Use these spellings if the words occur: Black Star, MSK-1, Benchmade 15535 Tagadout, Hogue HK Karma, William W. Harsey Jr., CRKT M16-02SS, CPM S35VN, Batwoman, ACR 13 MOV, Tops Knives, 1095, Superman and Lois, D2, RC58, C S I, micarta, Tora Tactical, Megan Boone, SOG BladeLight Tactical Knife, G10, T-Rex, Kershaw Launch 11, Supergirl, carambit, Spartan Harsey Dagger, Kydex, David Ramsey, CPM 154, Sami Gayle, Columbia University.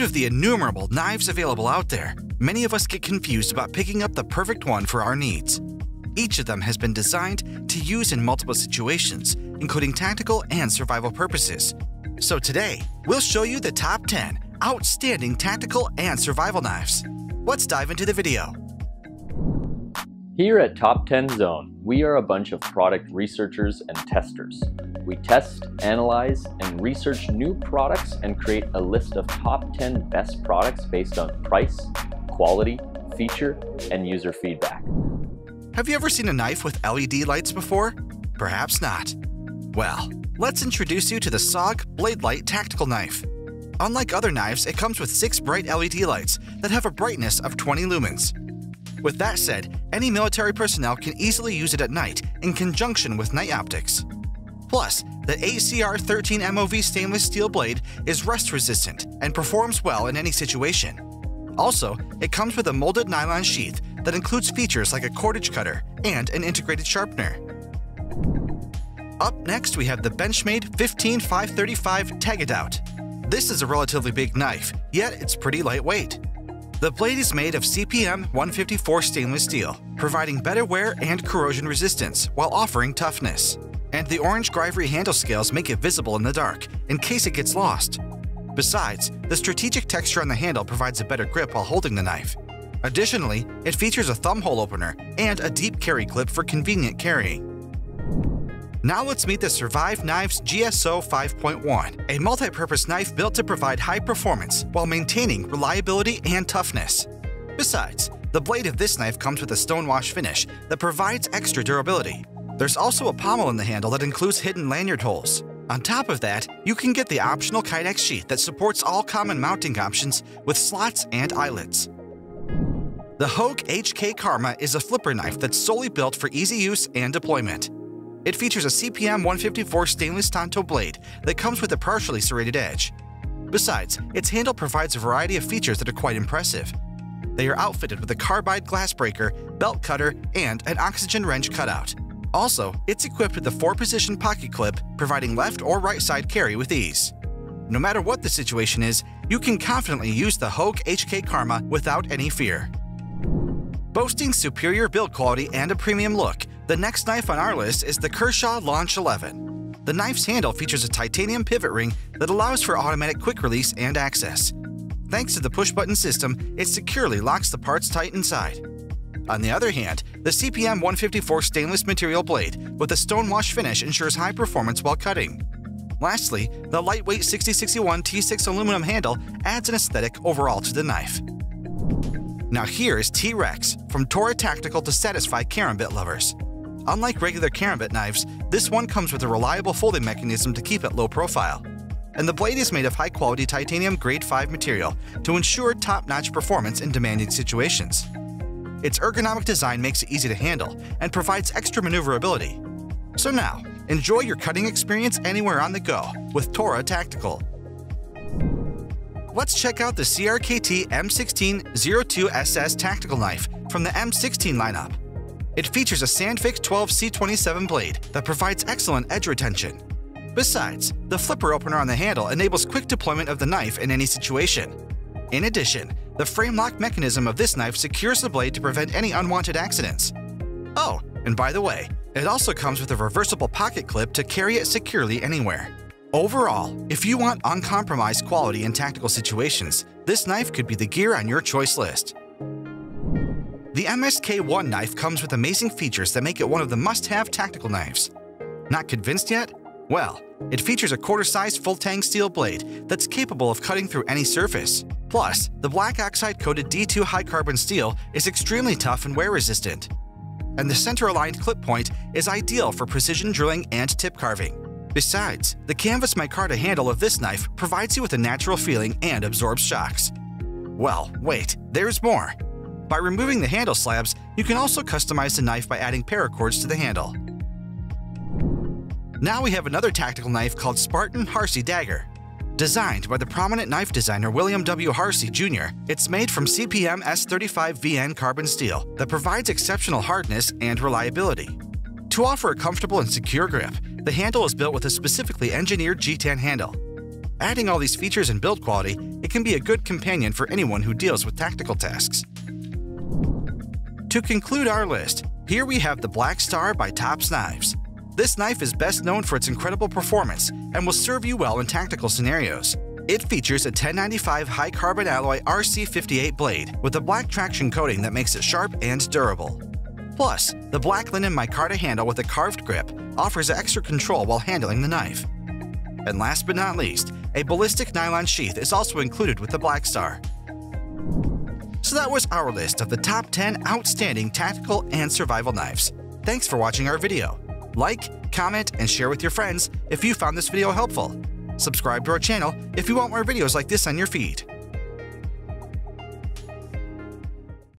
fruit of the innumerable knives available out there, many of us get confused about picking up the perfect one for our needs. Each of them has been designed to use in multiple situations, including tactical and survival purposes. So today, we'll show you the top 10 outstanding tactical and survival knives. Let's dive into the video. Here at Top 10 Zone, we are a bunch of product researchers and testers. We test, analyze, and research new products and create a list of top 10 best products based on price, quality, feature, and user feedback. Have you ever seen a knife with LED lights before? Perhaps not. Well, let's introduce you to the SOG BladeLight Tactical Knife. Unlike other knives, it comes with 6 bright LED lights that have a brightness of 20 lumens. With that said, any military personnel can easily use it at night in conjunction with night optics. Plus, the ACR 13 MOV stainless steel blade is rust-resistant and performs well in any situation. Also, it comes with a molded nylon sheath that includes features like a cordage cutter and an integrated sharpener. Up next, we have the Benchmade 15535 Tagadout. This is a relatively big knife, yet it's pretty lightweight. The blade is made of CPM 154 stainless steel, providing better wear and corrosion resistance while offering toughness. And the orange ivory handle scales make it visible in the dark in case it gets lost. Besides, the strategic texture on the handle provides a better grip while holding the knife. Additionally, it features a thumb hole opener and a deep carry clip for convenient carrying. Now let's meet the Survive Knives GSO 5.1, a multi-purpose knife built to provide high performance while maintaining reliability and toughness. Besides, the blade of this knife comes with a stonewash finish that provides extra durability. There's also a pommel in the handle that includes hidden lanyard holes. On top of that, you can get the optional Kydex sheath that supports all common mounting options with slots and eyelets. The Hogue HK Karma is a flipper knife that's solely built for easy use and deployment. It features a CPM 154 stainless tanto blade that comes with a partially serrated edge. Besides, its handle provides a variety of features that are quite impressive. They are outfitted with a carbide glass breaker, belt cutter, and an oxygen wrench cutout. Also, it's equipped with a 4-position pocket clip, providing left or right side carry with ease. No matter what the situation is, you can confidently use the Hogue HK Karma without any fear. Boasting superior build quality and a premium look, the next knife on our list is the Kershaw Launch 11. The knife's handle features a titanium pivot ring that allows for automatic quick release and access. Thanks to the push-button system, it securely locks the parts tight inside. On the other hand, the CPM 154 stainless material blade with a stonewash finish ensures high performance while cutting. Lastly, the lightweight 6061 T6 aluminum handle adds an aesthetic overall to the knife. Now here is T-Rex, from Tora Tactical to satisfy carambit lovers. Unlike regular carambit knives, this one comes with a reliable folding mechanism to keep it low profile. And the blade is made of high-quality titanium grade 5 material to ensure top-notch performance in demanding situations. Its ergonomic design makes it easy to handle and provides extra maneuverability. So now, enjoy your cutting experience anywhere on the go with Tora Tactical. Let's check out the CRKT M16-02SS Tactical Knife from the M16 lineup. It features a Sandvik 12C27 blade that provides excellent edge retention. Besides, the flipper opener on the handle enables quick deployment of the knife in any situation. In addition, the frame lock mechanism of this knife secures the blade to prevent any unwanted accidents. Oh, and by the way, it also comes with a reversible pocket clip to carry it securely anywhere. Overall, if you want uncompromised quality in tactical situations, this knife could be the gear on your choice list. The MSK-1 knife comes with amazing features that make it one of the must-have tactical knives. Not convinced yet? Well, it features a quarter-sized full-tang steel blade that's capable of cutting through any surface. Plus, the black oxide-coated D2 high-carbon steel is extremely tough and wear-resistant. And the center-aligned clip point is ideal for precision drilling and tip carving. Besides, the canvas micarta handle of this knife provides you with a natural feeling and absorbs shocks. Well, wait, there's more. By removing the handle slabs, you can also customize the knife by adding paracords to the handle. Now we have another tactical knife called Spartan Harsey Dagger. Designed by the prominent knife designer William W. Harsey Jr., it's made from CPM S35VN carbon steel that provides exceptional hardness and reliability. To offer a comfortable and secure grip, the handle is built with a specifically engineered G10 handle. Adding all these features and build quality, it can be a good companion for anyone who deals with tactical tasks. To conclude our list, here we have the Black Star by Tops Knives. This knife is best known for its incredible performance and will serve you well in tactical scenarios. It features a 1095 high carbon alloy RC58 blade with a black traction coating that makes it sharp and durable. Plus, the black linen micarta handle with a carved grip offers extra control while handling the knife. And last but not least, a ballistic nylon sheath is also included with the Black Star. So that was our list of the top 10 outstanding tactical and survival knives. Thanks for watching our video. Like, comment, and share with your friends if you found this video helpful. Subscribe to our channel if you want more videos like this on your feed.